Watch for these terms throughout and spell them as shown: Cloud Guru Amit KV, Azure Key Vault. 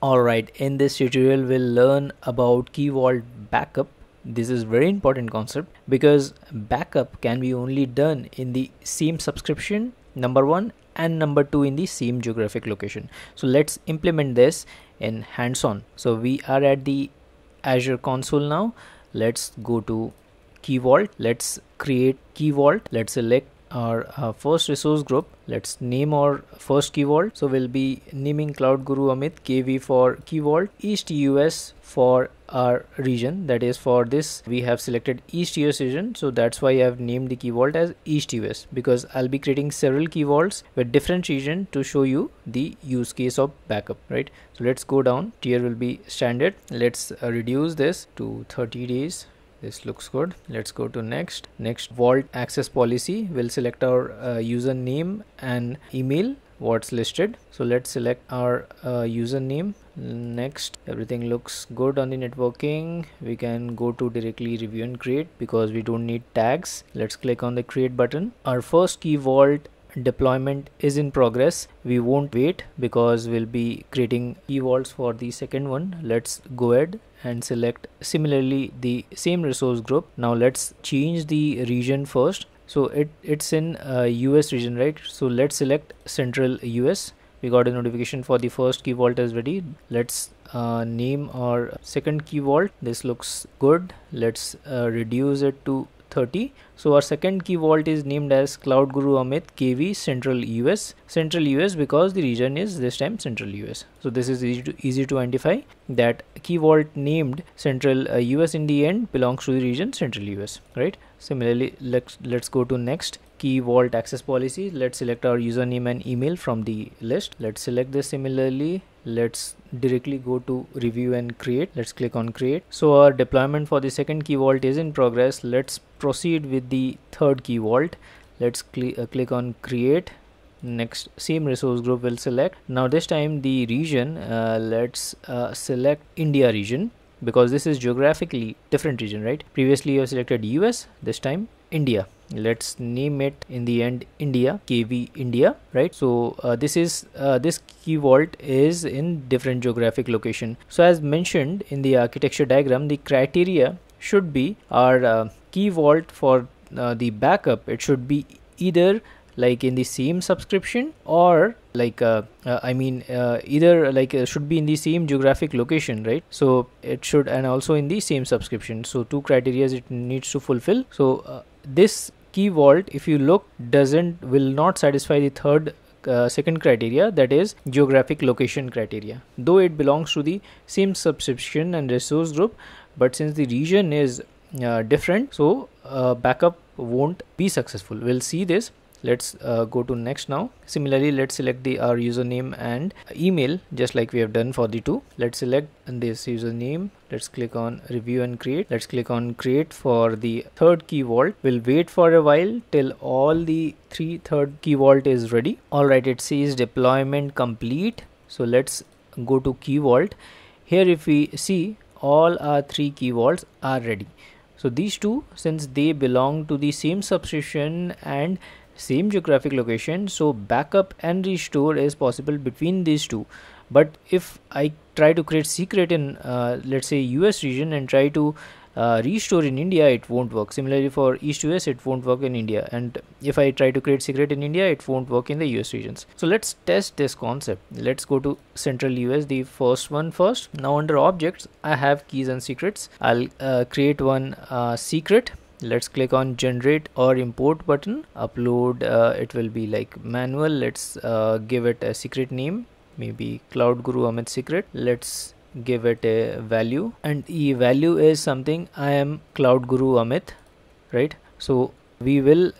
Alright, in this tutorial we'll learn about Key Vault backup. This is very important concept because backup can be only done in the same subscription, number one, and number two in the same geographic location. So let's implement this in hands-on. So we are at the Azure console now. Let's go to Key Vault. Let's create Key Vault. Let's select our first resource group. Let's name our first Key Vault. So we'll be naming Cloud Guru Amit KV for Key Vault, East US for our region. That is, for this we have selected East US region, so that's why I have named the Key Vault as East US, because I'll be creating several Key Vaults with different region to show you the use case of backup, right? So let's go down. Tier will be standard. Let's reduce this to 30 days. This looks good. Let's go to next. Next, vault access policy. We'll select our username and email, what's listed. So let's select our username. Next, everything looks good on the networking. We can go to directly review and create because we don't need tags. Let's click on the create button. Our first Key Vault deployment is in progress. We won't wait because we'll be creating Key Vaults for the second one. Let's go ahead and select similarly the same resource group. Now let's change the region first. So it's in US region, right? So let's select Central US. We got a notification for the first Key Vault is ready. Let's name our second Key Vault. This looks good. Let's reduce it to 30. So our second Key Vault is named as Cloud Guru Amit KV Central US. Central US because the region is this time Central US. So this is easy to identify that Key Vault named Central US in the end belongs to the region Central US, right? Similarly, let's go to next. Key Vault access policy. Let's select our username and email from the list. Let's select this similarly. Let's directly go to review and create. Let's click on create. So our deployment for the second Key Vault is in progress. Let's proceed with the third Key Vault. Let's click on create. Next, same resource group will select. Now this time the region, let's select India region, because this is geographically different region, right? Previously you have selected US, this time India. Let's name it in the end India, KV India, right? So this Key Vault is in different geographic location. So as mentioned in the architecture diagram, the criteria should be our Key Vault for the backup, it should be either like in the same subscription or like either like should be in the same geographic location, right? So it should, and also in the same subscription. So two criteria it needs to fulfill. So this Key Vault, if you look, will not satisfy the second criteria, that is geographic location criteria, though it belongs to the same subscription and resource group. But since the region is different, so backup won't be successful. We'll see this. Let's go to next now. Similarly, let's select our username and email, just like we have done for the two. Let's select this username. Let's click on review and create. Let's click on create for the third Key Vault. We'll wait for a while till all the third Key Vault is ready. All right, it says deployment complete. So let's go to Key Vault. Here, if we see, all our three Key Vaults are ready. So these two, since they belong to the same subscription and same geographic location, so backup and restore is possible between these two. But if I try to create secret in let's say US region and try to restore in India, it won't work. Similarly for East US, it won't work in India, and if I try to create secret in India, it won't work in the US regions. So let's test this concept. Let's go to Central US, the first one first. Now under objects, I have keys and secrets. I'll create one secret. Let's click on generate or import button. Upload, it will be like manual. Let's give it a secret name, maybe Cloud Guru Amit secret. Let's give it a value, and the value is something I am Cloud Guru Amit, right? So we will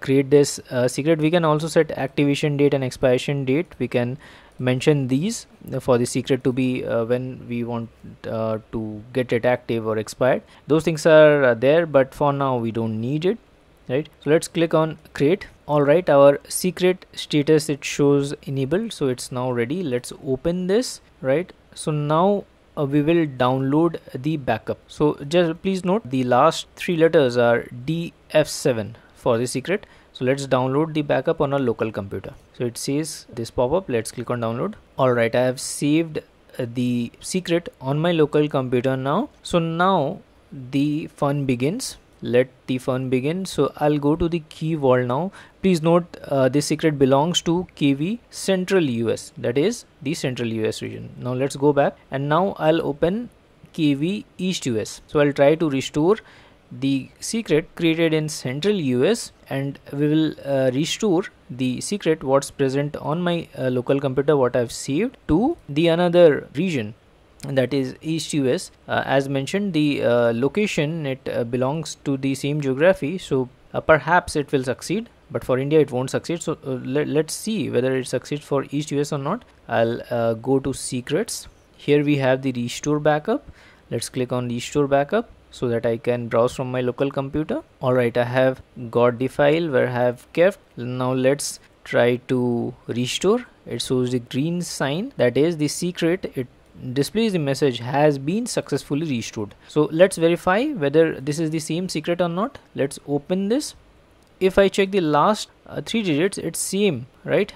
create this secret. We can also set activation date and expiration date. We can mention these for the secret to be when we want to get it active or expired. Those things are there, but for now we don't need it, right? So let's click on create. All right, our secret status, it shows enabled, so it's now ready. Let's open this, right? So now we will download the backup. So just please note, the last three letters are DF7 for the secret. So let's download the backup on a local computer. So it says this pop-up. Let's click on download. All right, I have saved the secret on my local computer now. So now the fun begins. Let the fun begin. So I'll go to the key vault now. Please note this secret belongs to KV Central US, that is the Central US region. Now let's go back and now I'll open KV East US. So I'll try to restore the secret created in Central US and we will restore the secret what's present on my local computer, what I've saved, to the another region, that is East US. As mentioned, the location, it belongs to the same geography, so perhaps it will succeed, but for India it won't succeed. So let's see whether it succeeds for East US or not. I'll go to secrets. Here we have the restore backup. Let's click on restore backup so that I can browse from my local computer. Alright, I have got the file where I have kept. Now let's try to restore. It shows the green sign, that is the secret. It displays the message has been successfully restored. So let's verify whether this is the same secret or not. Let's open this. If I check the last three digits, it's same, right?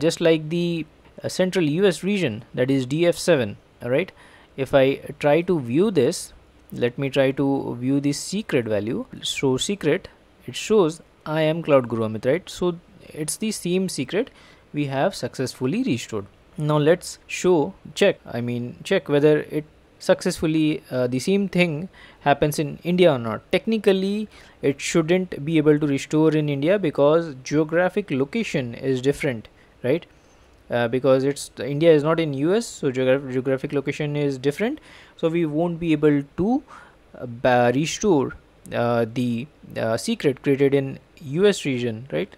Just like the Central US region, that is DF7. Alright, if I try to view this, let me try to view the secret value. So secret, it shows I am Cloud Guru Amit, right? So it's the same secret we have successfully restored. Now let's check whether it successfully the same thing happens in India or not. Technically it shouldn't be able to restore in India because geographic location is different, right? Because India is not in US, so geographic location is different, so we won't be able to restore the secret created in US region, right,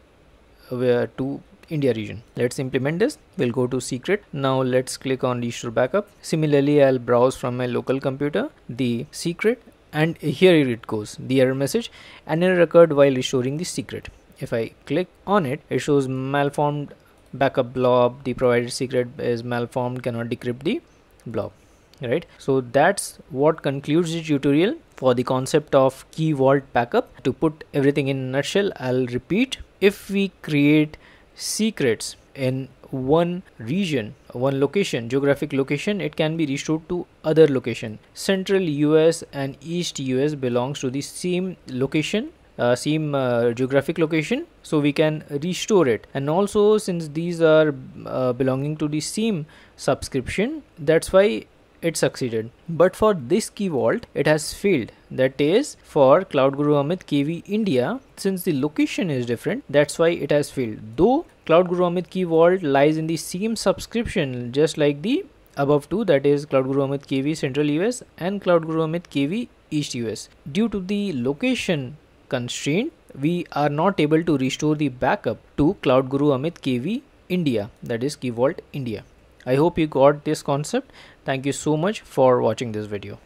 to India region. Let's implement this. We'll go to secret. Now let's click on restore backup. Similarly, I'll browse from my local computer the secret, and here it goes, the error message, an error occurred while restoring the secret. If I click on it, it shows malformed backup blob, the provided secret is malformed, cannot decrypt the blob, right? So that's what concludes the tutorial for the concept of key vault backup. To put everything in a nutshell, I'll repeat: if we create secrets in one region, one location, geographic location, it can be restored to other location. Central US and East US belongs to the same location, same geographic location, so we can restore it. And also, since these are belonging to the same subscription, that's why it succeeded. But for this key vault, it has failed, that is for Cloud Guru Amit KV India. Since the location is different, that's why it has failed. Though Cloud Guru Amit Key Vault lies in the same subscription, just like the above two, that is Cloud Guru Amit KV Central US and Cloud Guru Amit KV East US, due to the location constraint, we are not able to restore the backup to Cloud Guru Amit KV India, that is Key Vault India. I hope you got this concept. Thank you so much for watching this video.